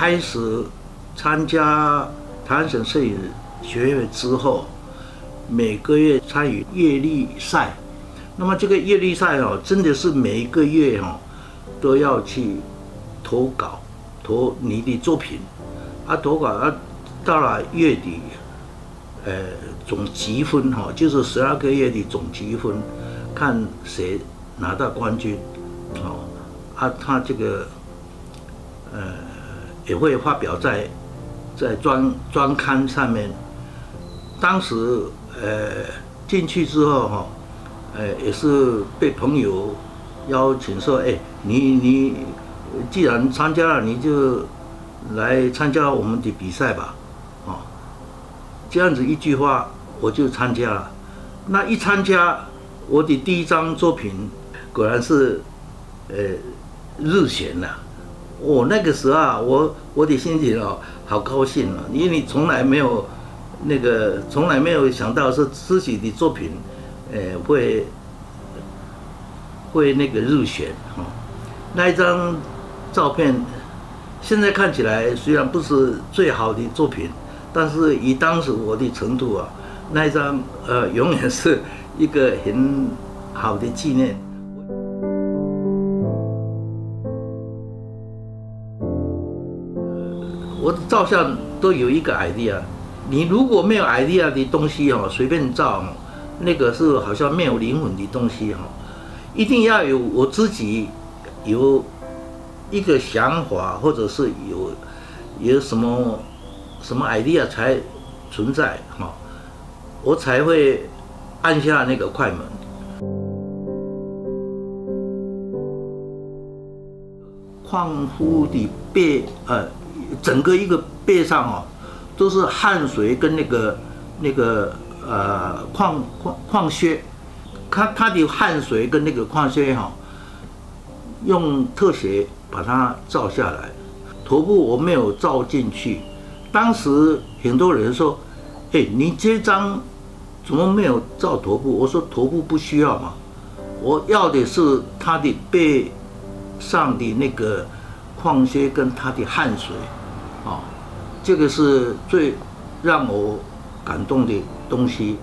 开始参加台湾省摄影学院之后，每个月参与阅历赛。那么这个阅历赛哦，真的是每一个月哦都要去投稿，投你的作品。啊，投稿啊，到了月底，总积分哈，就是12个月的总积分，看谁拿到冠军。哦，啊，他这个也会发表在专刊上面。当时进去之后哈，也是被朋友邀请说，你既然参加了，你就来参加我们的比赛吧，哦，这样子一句话我就参加了。那一参加，我的第一张作品果然是日选了。我那个时候啊，我的心情哦，好高兴啊，因为你从来没有想到说自己的作品，会那个入选哦。那一张照片，现在看起来虽然不是最好的作品，但是以当时我的程度啊，那一张永远是一个很好的纪念。我的照相都有一个 idea， 你如果没有 idea 的东西哦，随便照，那个是好像没有灵魂的东西哦。一定要有我自己有一个想法，或者是有什么 idea 才存在哈，我才会按下那个快门。矿夫的背整个一个背上哦，都是汗水跟矿靴，它的汗水跟那个矿靴哈，用特写把它照下来。头部我没有照进去，当时很多人说，你这张怎么没有照头部？我说头部不需要嘛，我要的是它的背上的那个矿靴跟它的汗水。这个是最让我感动的东西。